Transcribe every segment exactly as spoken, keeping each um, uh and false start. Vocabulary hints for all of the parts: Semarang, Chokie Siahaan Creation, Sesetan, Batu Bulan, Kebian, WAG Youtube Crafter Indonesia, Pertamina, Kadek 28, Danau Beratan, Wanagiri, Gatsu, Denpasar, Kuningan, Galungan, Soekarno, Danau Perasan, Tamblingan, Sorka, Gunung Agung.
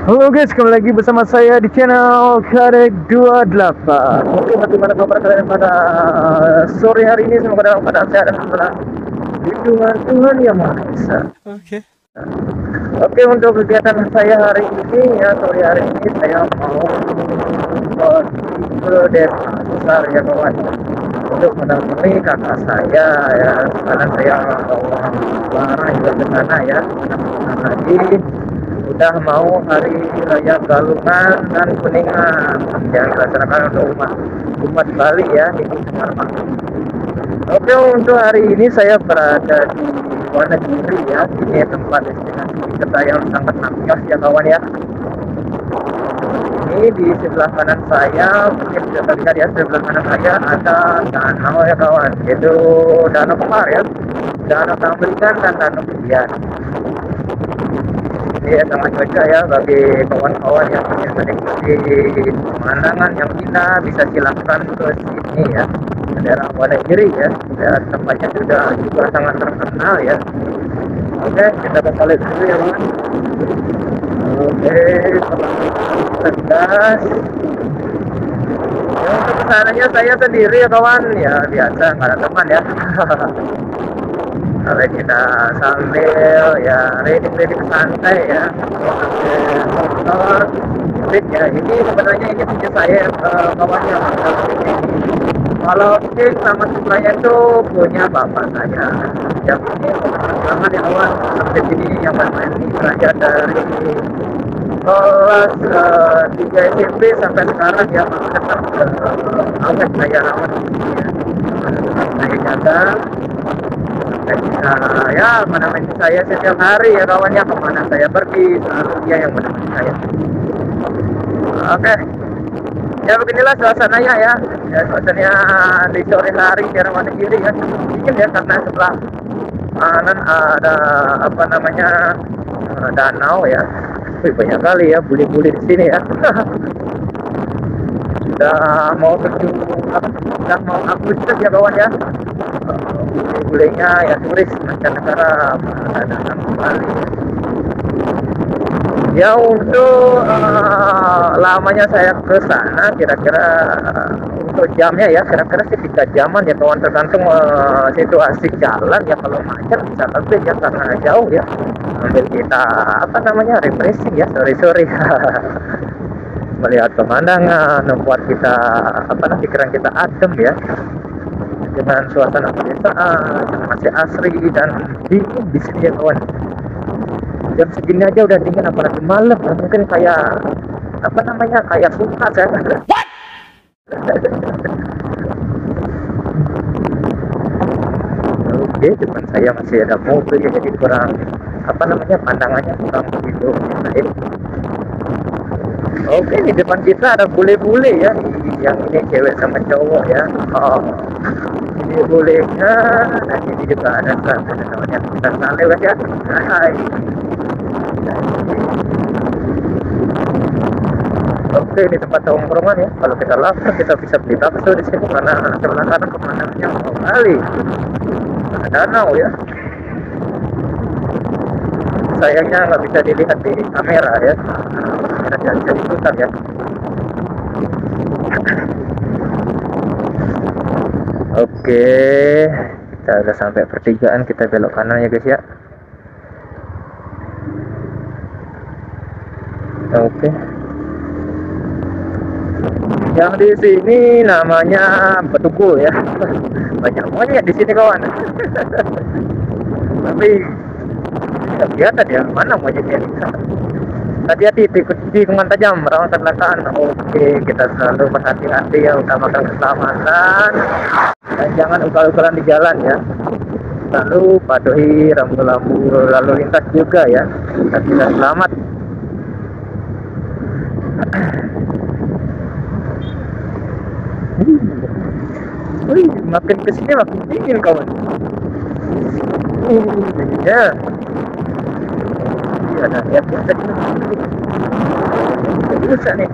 Halo guys, kembali lagi bersama saya di channel Kadek dua puluh delapan. Oke, bagaimana kabar kalian pada sore hari ini? Semoga dalam keadaan sehat dan selalu lindungan Tuhan Yang Maha Esa. Oke. Oke, untuk kegiatan saya hari ini ya, sore hari ini saya mau ke Denpasar ya kawan. Untuk menemui kakak saya ya, karena saya mau bareng juga ke sana ya, menemukan lagi. Udah mau hari raya Galungan dan Kuningan yang dilaksanakan untuk umat umat Bali ya di Semarang. Oke, untuk hari ini saya berada di Wanagiri ya, ini tempat destinasi wisata saya sangat antusias ya kawan ya. Ini di sebelah kanan saya, mungkin bisa terlihat ya, sebelah kanan saya ada danau ya kawan, itu danau Perasan ya, danau Tamblingan dan danau Kebian. Ya, sangat cocok ya bagi kawan-kawan yang ingin menikmati pemandangan yang indah, bisa silakan ke sini ya, daerah Wanagiri ya, daerah tempatnya sudah juga sangat terkenal ya. Oke, kita kembali dulu ya kawan. Oke, tegas. Ya, untuk kesananya saya sendiri ya kawan, ya biasa nggak ada teman ya. Kalau kita sambil ya reading-reading santai ya, sambil ya, ini sebenarnya ini punya saya kawan yang kalau sih sama saya itu punya bapak saya yang ini teman-teman yang awal sampai sini yang bermain di kerajaan dari kelas tiga S M P sampai sekarang ya, tetap awet saya rawat ya, saya jaga. Nah, ya menemani saya setiap hari ya kawannya, kemana saya pergi selalu dia yang menemani saya. Oke, ya beginilah suasananya ya, ya suasananya di sore hari di arah Wanagiri ya, mungkin ya karena sebelah kanan ada apa namanya danau ya. Wih, banyak kali ya bule-bule di sini ya. Sudah mau menuju apa, sudah mau Agustus ya kawan ya. Bulenya ya turis mancanegara datang kembali. Ya untuk uh, lamanya saya ke sana kira-kira uh, untuk jamnya ya kira-kira sih tiga jaman ya kawan, tergantung uh, situasi jalan ya, kalau macet bisa lebih ya karena jauh ya, ambil kita apa namanya refreshing ya sore-sore. Melihat pemandangan membuat kita apa namanya pikiran kita adem ya, dengan suasana pedesaan yang masih asri dan dingin di sini ya kawan. Jam segini aja udah dingin, apalagi malam, mungkin kayak apa namanya kayak kulkas ya. Oke, cuman saya masih ada mobil ya, jadi kurang apa namanya pandangannya kurang begitu baik. Oke, di depan kita ada bule-bule ya, yang ini cewek sama cowok ya. Oh, ini bolehnya, dan ini juga ada namanya kita lewat ya. Hai. Oke, ini tempat tongkrongan ya. Kalau kita lapar kita bisa beli bakso di sini karena sebelah kanan pemandangannya kembali ada danau ya. Sayangnya nggak bisa dilihat di kamera ya, kita jangan ikutan ya. Oke, kita udah sampai pertigaan, kita belok kanan ya guys ya. Oke, yang di sini namanya Batu Bulan ya, banyak monyet di sini kawan. Tapi nggak kelihatan ya mana monyetnya. Hati-hati, tikungan tajam, merawat kecelakaan. Oke, kita selalu berhati-hati ya, utamakan keselamatan dan jangan ugal-ugalan di jalan ya. Lalu patuhi rambu-rambu lalu lintas juga ya, kita bisa selamat. Wih, makin kesini makin dingin kawan. Ya. Ada ya, biasa kita bisa nih,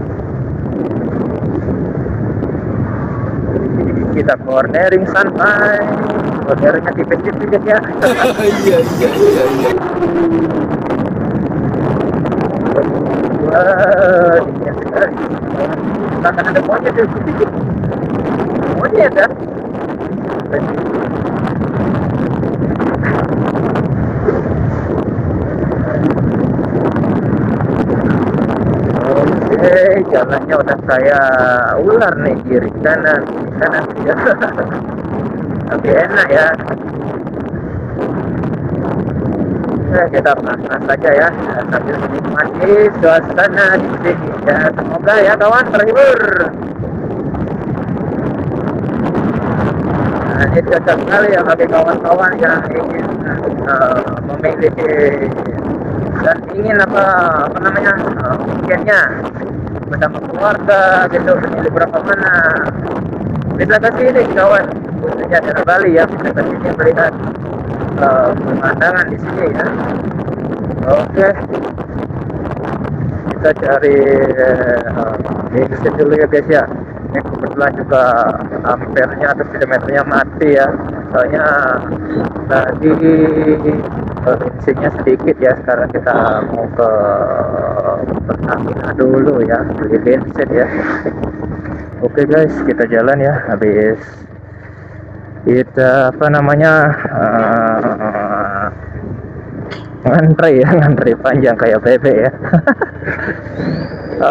kita cornering santai, corneringnya tipis-tipis ya. Iya iya iya. Bahkan ada monyet ya. Monyet ya. Oke, jalannya udah saya ular nih, kiri kanan, kiri kanan. Tapi enak ya. Nah, kita pelan-pelan saja ya, sambil menikmati suasana di sini ya, semoga ya kawan terhibur. Nah, ini cocok sekali ya bagi kawan-kawan yang ingin uh, memiliki dan ingin apa apa namanya uh, weekendnya bersama keluarga gitu, memilih berapa mana bisa ke sini kawan, khususnya dari Bali ya, bisa ke sini melihat pemandangan di sini ya. Oke, kita cari exit dulu ya guys ya. Ini kebetulan juga ampernya atau kilometernya mati ya, soalnya tadi bensinnya sedikit ya. Sekarang kita mau ke Pertamina dulu ya, beli bensin ya. Oke guys, kita jalan ya. Habis kita apa namanya uh, ngantri ya, ngantri panjang kayak bebek ya.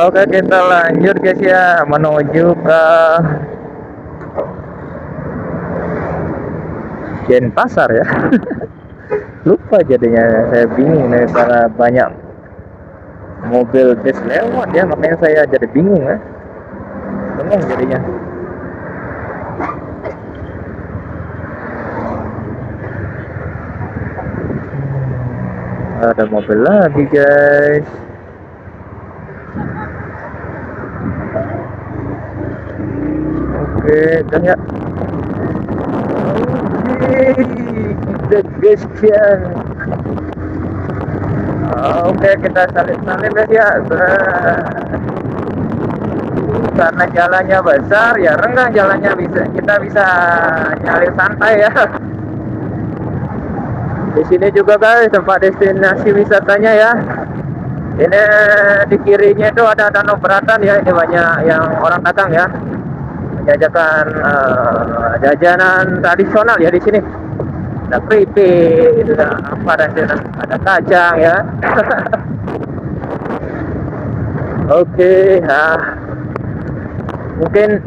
Oke, kita lanjut guys ya, menuju ke Denpasar ya. Lupa jadinya, saya bingung nih karena banyak mobil bis lewat ya, makanya saya jadi bingung ya, bingung jadinya. Ada mobil lagi guys. Oke, tanya. Oke, guys ya. Oke, kita salip-salip guys ya. Karena jalannya besar ya, renggang jalannya, bisa kita bisa nyari santai ya. Di sini juga guys tempat destinasi wisatanya ya. Ini di kirinya itu ada Danau Beratan ya. Ini banyak yang orang datang ya, menjajakan uh, jajanan tradisional ya di sini. Ada keripik, ada apa dan ada, ada kacang ya. Oke, nah. Mungkin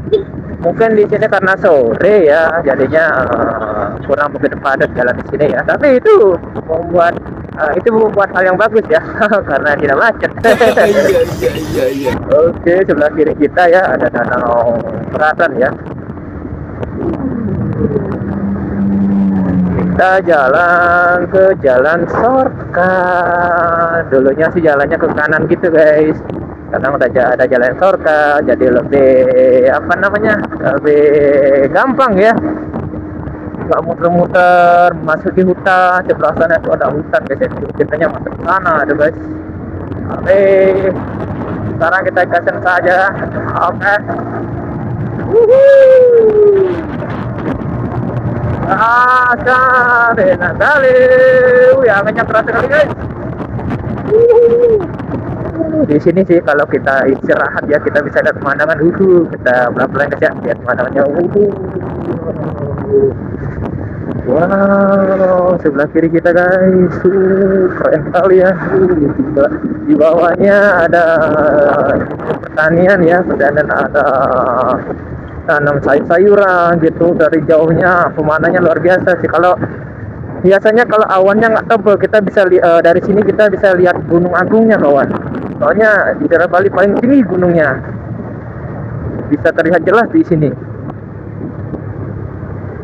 mungkin di sini karena sore ya, jadinya uh, kurang begitu padat jalan di sini ya, tapi itu membuat uh, itu membuat hal yang bagus ya. Karena tidak macet. Oke, sebelah kiri kita ya ada Danau Perasan ya. Kita jalan ke jalan Sorka. Dulunya sih jalannya ke kanan gitu guys. Sekarang udah ada jalan Sorka, jadi lebih apa namanya, lebih gampang ya. Gak muter-muter masuki hutan, sebelah sana itu ada hutan guys, hutannya masuk ke sana ada guys. Oke, sekarang kita gasen saja. Oke, gasen enak kali ya, anginnya terasa kali guys. Di sini sih kalau kita istirahat ya, kita bisa lihat pemandangan. Uhu, kita pelan-pelan aja lihat pemandangannya. Uhu. Wow, sebelah kiri kita guys, uh, keren kali ya. Uh, di bawahnya ada pertanian ya, dan ada tanam sayur-sayuran gitu. Dari jauhnya pemandangannya luar biasa sih. Kalau biasanya kalau awannya nggak tebal, kita bisa uh, dari sini kita bisa lihat Gunung Agungnya kawan. Soalnya di daerah Bali paling tinggi gunungnya, bisa terlihat jelas di sini.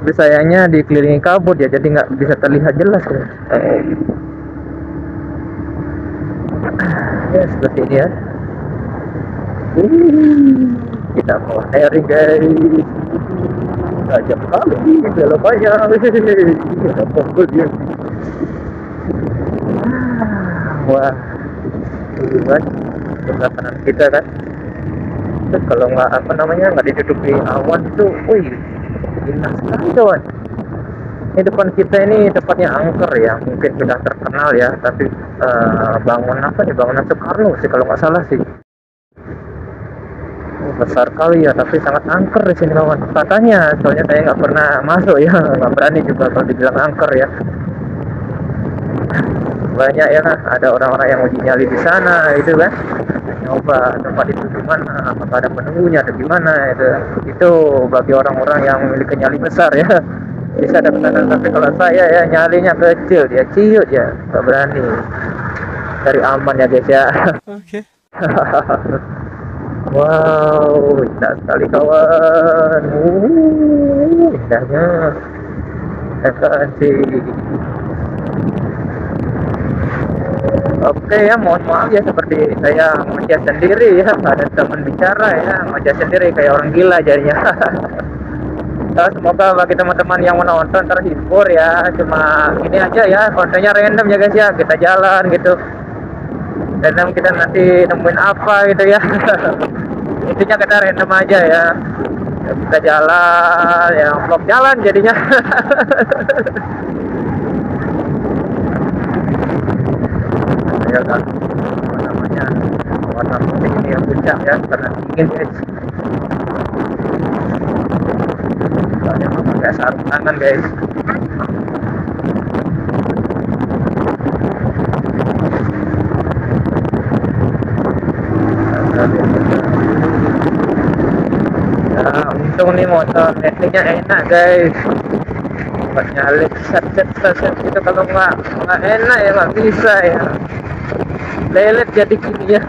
Tapi sayangnya dikelilingi kabut ya, jadi nggak bisa terlihat jelas ya. Ya seperti ini ya. Wih, kita mau airing guys. Tajam kali beloknya. Kita fokus ya. Wah, hebat perjalanan kita kan. Terus kalau nggak apa namanya nggak ditutupi awan itu, wih. Indah sekali kawan. Ini depan kita ini tempatnya angker ya, mungkin sudah terkenal ya, tapi uh, bangunan apa nih, bangunan Soekarno sih kalau nggak salah sih. Besar kali ya, tapi sangat angker di sini kawan. Katanya, soalnya saya nggak pernah masuk ya, nggak berani juga kalau dibilang angker ya. Banyak ya kan, ada orang-orang yang uji nyali di sana, itu kan. Nyoba tempat itu gimana, apakah ada penunggunya atau gimana itu. Itu bagi orang-orang yang memiliki nyali besar ya, bisa ada pesanan. Tapi kalau saya ya nyalinya kecil, dia ciut ya, nggak berani. Dari aman ya guys ya. Oke. Okay. Wow, indah sekali kawan. Wuh, indahnya. Asik. Oke ya, mohon maaf ya, seperti saya ngajak sendiri ya, ada teman bicara ya, ngajak sendiri kayak orang gila jadinya. Semoga bagi teman-teman yang menonton terhibur ya. Cuma ini aja ya, kontennya random ya guys ya, kita jalan gitu. Random kita nanti nemuin apa gitu ya. Intinya kita random aja ya, kita jalan ya, vlog jalan jadinya. Ya kan, namanya warna putih ini yang puncak ya, karena dingin guys. Soalnya memakai sarung tangan guys. Untung nih motor nettingnya enak guys, buat nyalip set-set-set gitu. Kalau nggak nggak enak ya nggak bisa ya, lelet jadi gini ya.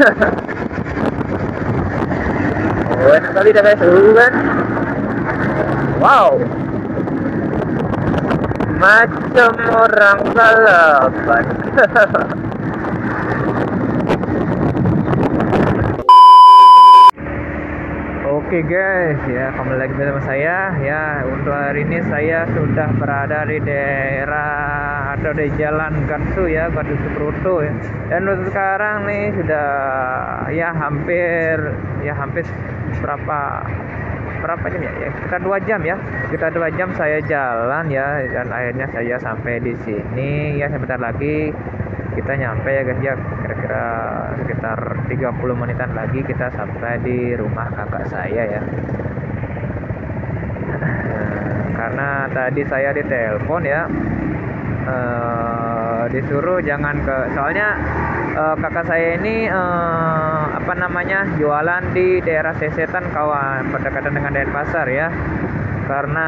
Oh enak kali dah guys, uh kan. Wow, macam orang balapan. Oke okay guys, ya kembali lagi bersama saya ya. Untuk hari ini saya sudah berada di daerah atau di Jalan Gatsu ya, Gatsu Subroto ya. Dan untuk sekarang nih sudah ya hampir ya hampir berapa berapa jam ya? Ya sekitar dua jam ya. Sekitar dua jam saya jalan ya, dan akhirnya saya sampai di sini ya. Sebentar lagi kita nyampe ya guys ya, kira-kira sekitar tiga puluh menitan lagi kita sampai di rumah kakak saya ya. Karena tadi saya ditelepon ya, e, disuruh jangan ke, soalnya e, kakak saya ini e, apa namanya jualan di daerah Sesetan kawan, berdekatan dengan Denpasar ya. Karena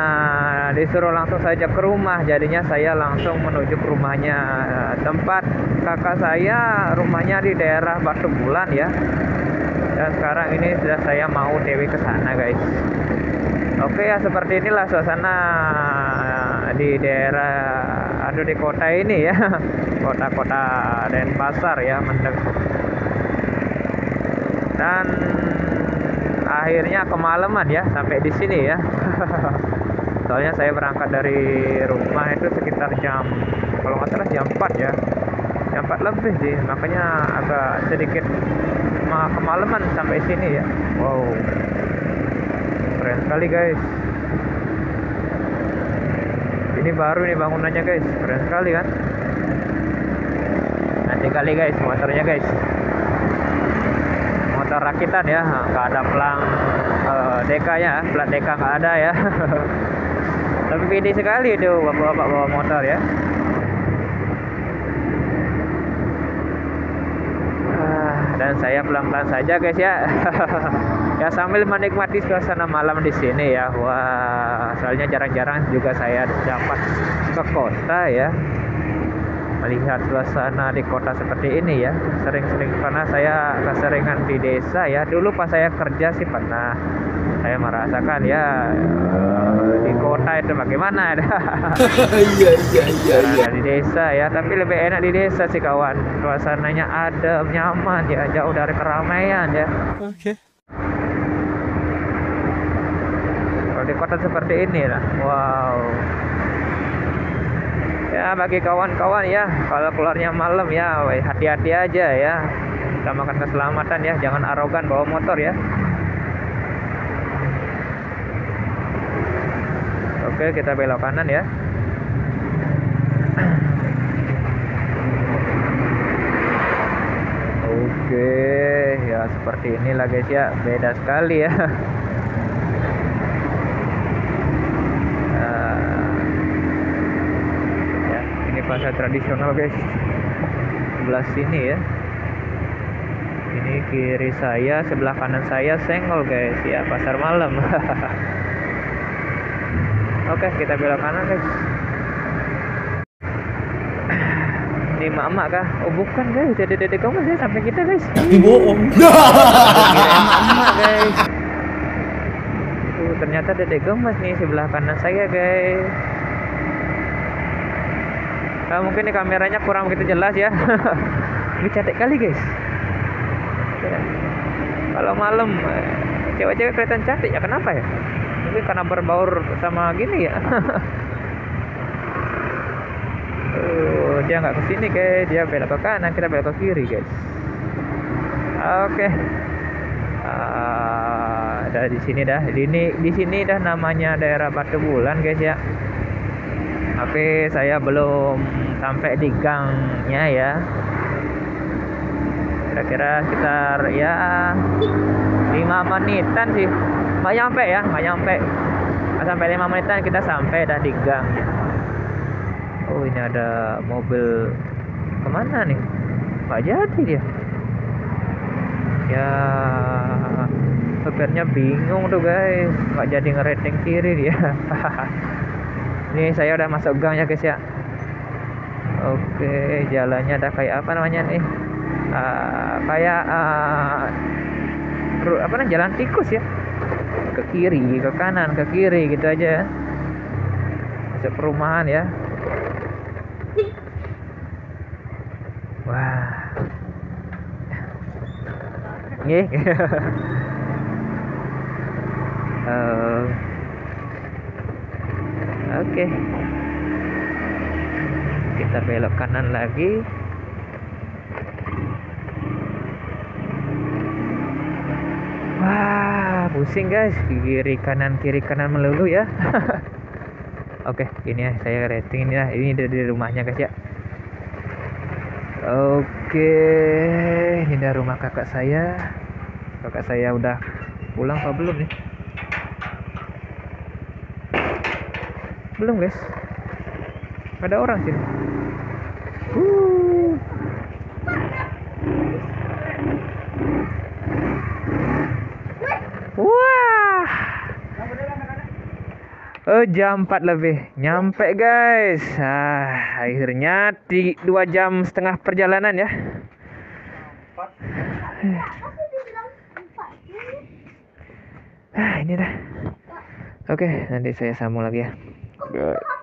disuruh langsung saja ke rumah, jadinya saya langsung menuju ke rumahnya. Tempat kakak saya rumahnya di daerah Batu Bulan ya. Dan sekarang ini sudah saya mau dewi ke sana guys. Oke ya, seperti inilah suasana di daerah aduh di kota ini ya, kota-kota Denpasar ya, mendek. Dan akhirnya kemalaman ya sampai di sini ya. Soalnya saya berangkat dari rumah itu sekitar jam, kalau nggak salah jam empat ya, jam empat lebih sih, makanya agak sedikit kemalaman sampai sini ya. Wow, keren sekali guys. Ini baru nih bangunannya guys, keren sekali kan. Nanti kali guys motornya guys, motor rakitan ya, nggak ada pelang uh, D K ya, plat D K nggak ada ya. Tapi pede sekali tuh bapak-bapak bawa motor ya. Uh, dan saya pelan-pelan saja guys ya. Ya sambil menikmati suasana malam di sini ya. Wah, soalnya jarang-jarang juga saya dapat ke kota ya, melihat suasana di kota seperti ini ya. Sering-sering pernah saya keseringan di desa ya. Dulu pas saya kerja sih pernah saya merasakan ya di kota itu bagaimana. Iya iya iya di desa ya, tapi lebih enak di desa sih kawan. Suasananya adem, nyaman ya, jauh dari keramaian ya. Oke. Okay. Kalau di kota seperti ini lah. Wow. Ya bagi kawan-kawan ya, kalau keluarnya malam ya hati-hati aja ya, utamakan keselamatan ya, jangan arogan bawa motor ya. Oke, kita belok kanan ya. ya seperti inilah guys ya, beda sekali ya. Uh, ya ini pasar tradisional guys, sebelah sini ya. Ini kiri saya, sebelah kanan saya Senggol guys ya, pasar malam. Oke, kita belok kanan guys. Ini mak-mak kah? Oh bukan guys, dede-dede kamu guys, sampai kita guys. Ini bohong. Mak-mak guys. Uh, ternyata dede gemes nih sebelah kanan saya guys. Nah, mungkin ini kameranya kurang begitu jelas ya. Ini cantik kali guys. Ya. Kalau malam cewek-cewek kelihatan cantik ya, kenapa ya? Mungkin karena berbaur sama gini ya. Uh, dia nggak kesini guys, dia belok ke kanan, kita belok ke kiri guys. Oke, okay. uh, ada di sini dah, di ini di sini dah namanya daerah Batu Bulan guys ya. Tapi saya belum sampai di gangnya ya. Kira-kira sekitar ya lima menitan sih, nggak nyampe ya, nggak nyampe, nggak sampai lima menitan kita sampai dah di gangnya. Oh ini ada mobil kemana nih? Nggak jadi dia. Ya sopirnya bingung tuh guys, nggak jadi ngereteng kiri dia. Ini saya udah masuk gang ya guys ya. Oke, jalannya ada kayak apa namanya nih? Uh, kayak uh, apa namanya, jalan tikus ya. Ke kiri, ke kanan, ke kiri gitu aja ya. Masuk perumahan ya. Wah, nih, uh, oke, okay. Kita belok kanan lagi. Wah, pusing guys, kiri kanan kiri kanan melulu ya. Oke, okay, ini ya saya rating ini lah, ini dari rumahnya guys ya. Oke, ini dari rumah kakak saya. Kakak saya udah pulang apa belum nih? Belum guys. Ada orang sini. Uh. Wah. Oh, jam empat lebih. Nyampe guys. Ah, akhirnya di dua jam setengah perjalanan ya. Ah, ini dah. Oke, okay, nanti saya sambung lagi ya. Good.